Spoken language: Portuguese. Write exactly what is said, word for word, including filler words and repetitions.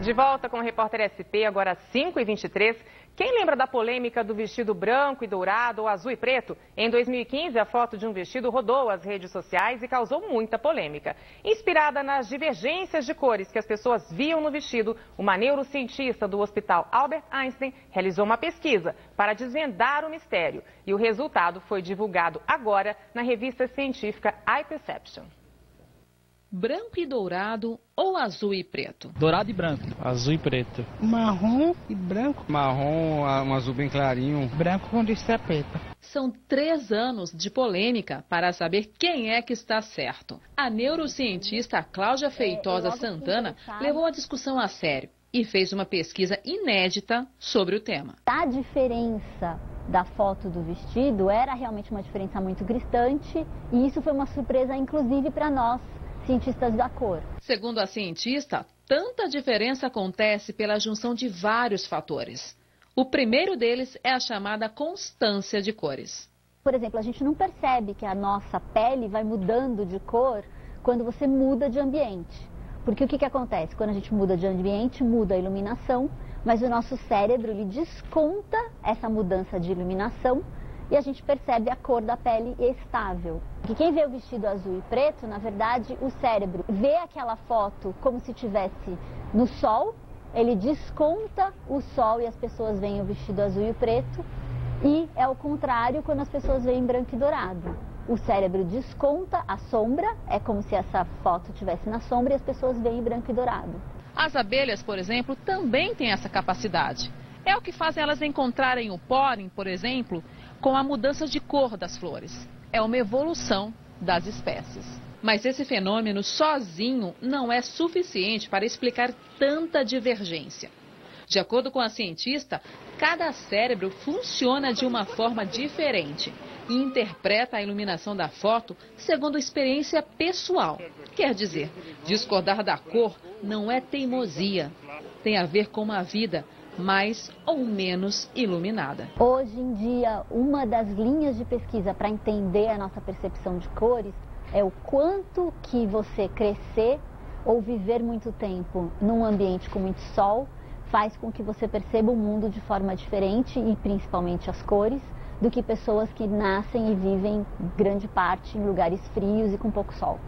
De volta com o Repórter S P, agora cinco e vinte e três. Quem lembra da polêmica do vestido branco e dourado ou azul e preto? Em dois mil e quinze, a foto de um vestido rodou as redes sociais e causou muita polêmica. Inspirada nas divergências de cores que as pessoas viam no vestido, uma neurocientista do Hospital Albert Einstein realizou uma pesquisa para desvendar o mistério. E o resultado foi divulgado agora na revista científica iPerception. Branco e dourado ou azul e preto? Dourado e branco. Azul e preto. Marrom e branco. Marrom, um azul bem clarinho. Branco com listra preta. São três anos de polêmica para saber quem é que está certo. A neurocientista Cláudia Feitosa Santana levou a discussão a sério e fez uma pesquisa inédita sobre o tema. A diferença da foto do vestido era realmente uma diferença muito gritante e isso foi uma surpresa inclusive para nós, cientistas da cor. Segundo a cientista, tanta diferença acontece pela junção de vários fatores. O primeiro deles é a chamada constância de cores. Por exemplo, a gente não percebe que a nossa pele vai mudando de cor quando você muda de ambiente. Porque o que que acontece? Quando a gente muda de ambiente, muda a iluminação, mas o nosso cérebro ele desconta essa mudança de iluminação e a gente percebe a cor da pele estável. Porque quem vê o vestido azul e preto, na verdade, o cérebro vê aquela foto como se estivesse no sol, ele desconta o sol e as pessoas veem o vestido azul e preto, e é o contrário quando as pessoas veem branco e dourado. O cérebro desconta a sombra, é como se essa foto estivesse na sombra e as pessoas veem branco e dourado. As abelhas, por exemplo, também têm essa capacidade. É o que faz elas encontrarem o pólen, por exemplo, com a mudança de cor das flores. É uma evolução das espécies. Mas esse fenômeno sozinho não é suficiente para explicar tanta divergência. De acordo com a cientista, cada cérebro funciona de uma forma diferente e interpreta a iluminação da foto segundo experiência pessoal. Quer dizer, discordar da cor não é teimosia, tem a ver com uma vida mais ou menos iluminada. Hoje em dia, uma das linhas de pesquisa para entender a nossa percepção de cores é o quanto que você crescer ou viver muito tempo num ambiente com muito sol faz com que você perceba o mundo de forma diferente e principalmente as cores do que pessoas que nascem e vivem grande parte em lugares frios e com pouco sol.